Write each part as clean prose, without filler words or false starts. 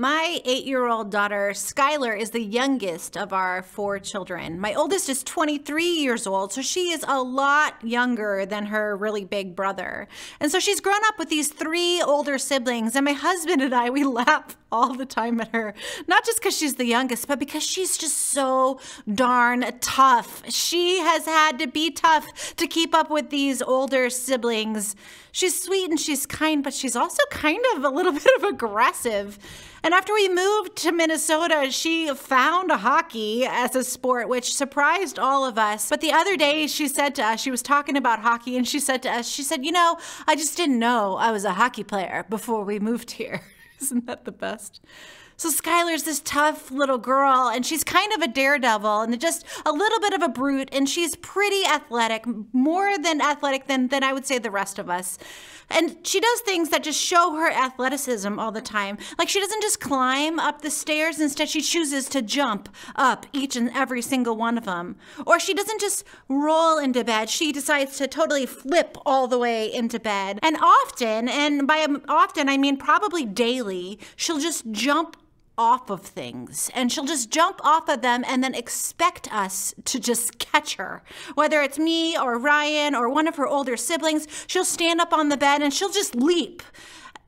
My 8-year-old daughter, Skylar, is the youngest of our 4 children. My oldest is 23 years old, so she is a lot younger than her really big brother. And so she's grown up with these 3 older siblings, and my husband and I, we laugh all the time at her. Not just because she's the youngest, but because she's just so darn tough. She has had to be tough to keep up with these older siblings. She's sweet and she's kind, but she's also kind of a little bit of aggressive. And after we moved to Minnesota, she found hockey as a sport, which surprised all of us. But the other day she said to us, she was talking about hockey, and she said to us, she said, you know, I just didn't know I was a hockey player before we moved here. Isn't that the best? So Skylar's this tough little girl, and she's kind of a daredevil and just a little bit of a brute, and she's pretty athletic, more than athletic than I would say the rest of us. And she does things that just show her athleticism all the time. Like, she doesn't just climb up the stairs. Instead, she chooses to jump up each and every single one of them. Or she doesn't just roll into bed. She decides to totally flip all the way into bed. And often, and by often I mean probably daily, she'll just jump off of things, and she'll just jump off of them and then expect us to just catch her. Whether it's me or Ryan or one of her older siblings, she'll stand up on the bed and she'll just leap.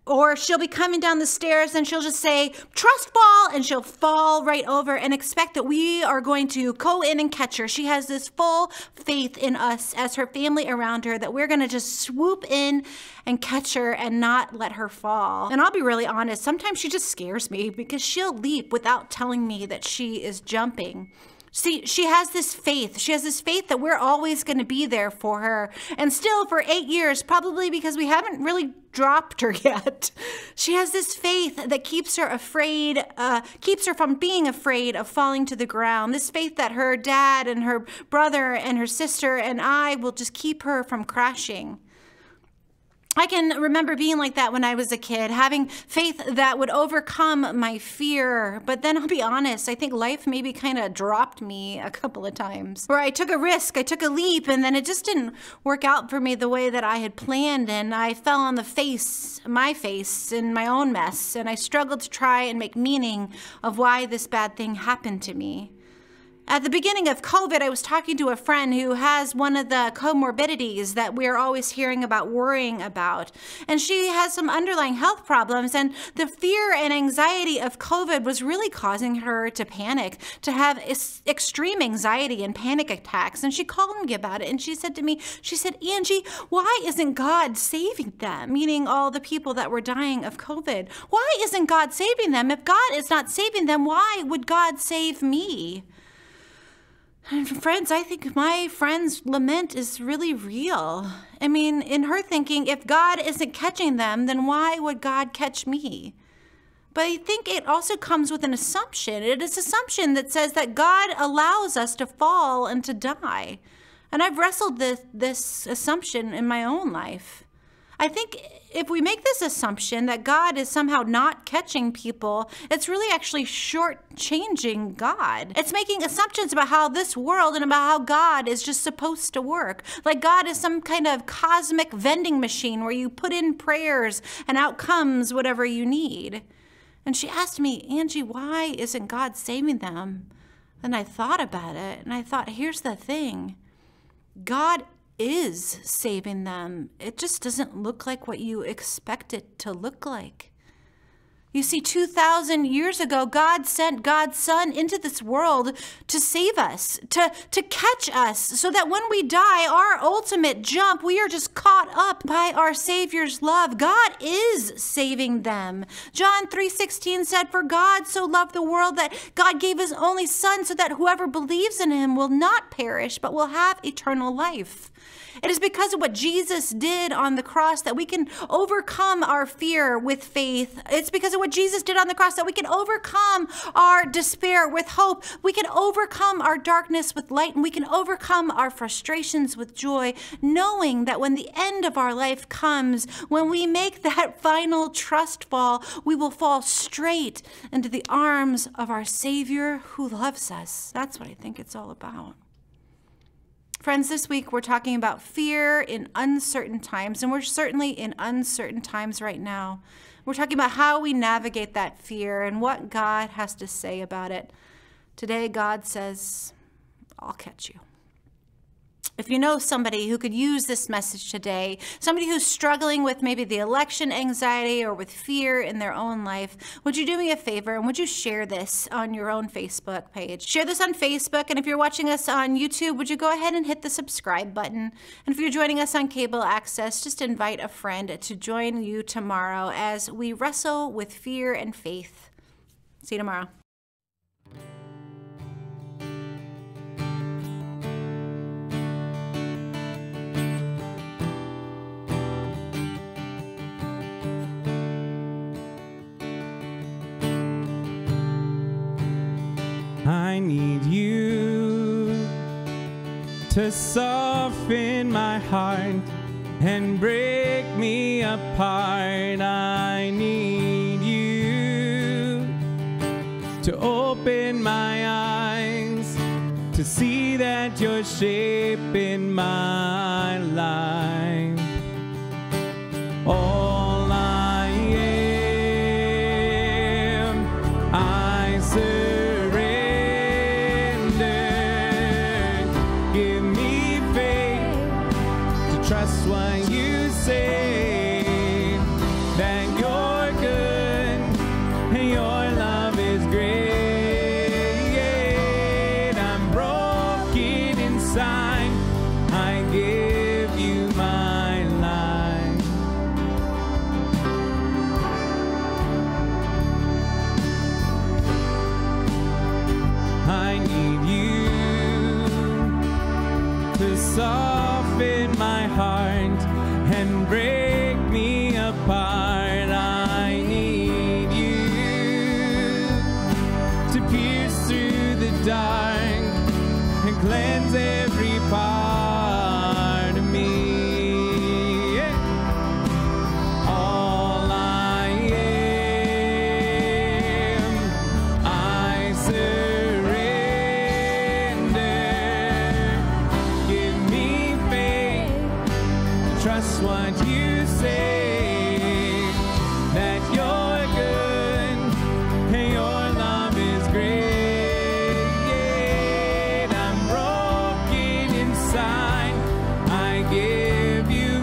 Or she'll be coming down the stairs and she'll just say, trust fall, and she'll fall right over and expect that we are going to go in and catch her. She has this full faith in us as her family around her that we're going to just swoop in and catch her and not let her fall. And I'll be really honest, sometimes she just scares me because she'll leap without telling me that she is jumping. See, she has this faith. She has this faith that we're always going to be there for her. And still, for 8 years, probably because we haven't really dropped her yet, she has this faith that keeps her afraid, keeps her from being afraid of falling to the ground. This faith that her dad and her brother and her sister and I will just keep her from crashing. I can remember being like that when I was a kid, having faith that would overcome my fear. But then I'll be honest, I think life maybe kind of dropped me a couple of times where I took a risk, I took a leap, and then it just didn't work out for me the way that I had planned. And I fell on my face in my own mess. And I struggled to try and make meaning of why this bad thing happened to me. At the beginning of COVID, I was talking to a friend who has one of the comorbidities that we're always hearing about, worrying about. And she has some underlying health problems, and the fear and anxiety of COVID was really causing her to panic, to have extreme anxiety and panic attacks. And she called me about it, and she said to me, she said, Angie, why isn't God saving them? Meaning all the people that were dying of COVID. Why isn't God saving them? If God is not saving them, why would God save me? And friends, I think my friend's lament is really real. I mean, in her thinking, if God isn't catching them, then why would God catch me? But I think it also comes with an assumption. It is an assumption that says that God allows us to fall and to die. And I've wrestled this assumption in my own life. I think if we make this assumption that God is somehow not catching people, it's really actually shortchanging God. It's making assumptions about how this world and about how God is just supposed to work. Like God is some kind of cosmic vending machine where you put in prayers and out comes whatever you need. And she asked me, Angie, why isn't God saving them? And I thought about it, and I thought, here's the thing. God is saving them. It just doesn't look like what you expect it to look like. You see, 2,000 years ago, God sent God's Son into this world to save us, to catch us, so that when we die, our ultimate jump, we are just caught up by our Savior's love. God is saving them. John 3:16 said, for God so loved the world that God gave his only Son so that whoever believes in him will not perish, but will have eternal life. It is because of what Jesus did on the cross that we can overcome our fear with faith. It's because of what Jesus did on the cross that we can overcome our despair with hope. We can overcome our darkness with light, and we can overcome our frustrations with joy, knowing that when the end of our life comes, when we make that final trust fall, we will fall straight into the arms of our Savior who loves us. That's what I think it's all about. Friends, this week we're talking about fear in uncertain times, and we're certainly in uncertain times right now. We're talking about how we navigate that fear and what God has to say about it. Today, God says, I'll catch you. If you know somebody who could use this message today, somebody who's struggling with maybe the election anxiety or with fear in their own life, would you do me a favor and would you share this on your own Facebook page? Share this on Facebook, and if you're watching us on YouTube, would you go ahead and hit the subscribe button? And if you're joining us on cable access, just invite a friend to join you tomorrow as we wrestle with fear and faith. See you tomorrow. I need you to soften my heart and break me apart. I need you to open my eyes to see that you're shaping my life. All I am, I serve. Trust what you say, that you're good and your love is great. I'm broken inside, I give you my life. I need you to soften my heart and break me apart. I need you to pierce through the dark and cleanse every part of me. All I am, I serve. Trust what you say, that you're good and your love is great. I'm broken inside,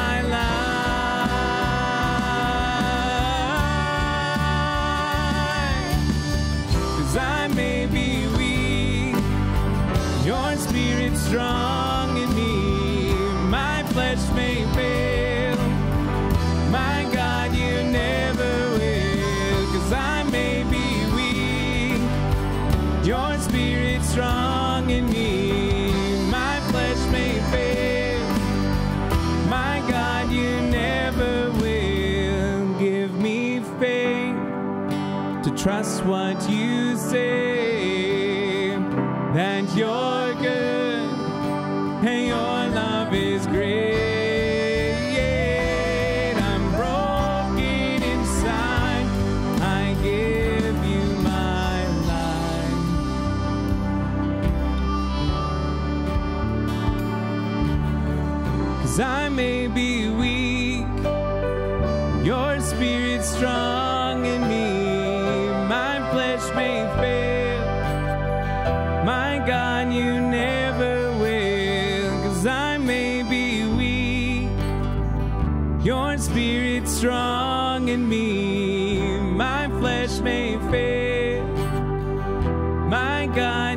I give you my life. 'Cause I may be weak, your spirit's strong in me. Flesh may fail, my God, you never will. 'Cause I may be weak, your spirit's strong in me. My flesh may fail, my God, you never will. Give me faith to trust what you say, that you're good and your love is great. I may be weak, your spirit's strong in me. My flesh may fail, my God, you never will. 'Cause I may be weak, your spirit's strong in me. My flesh may fail, my God.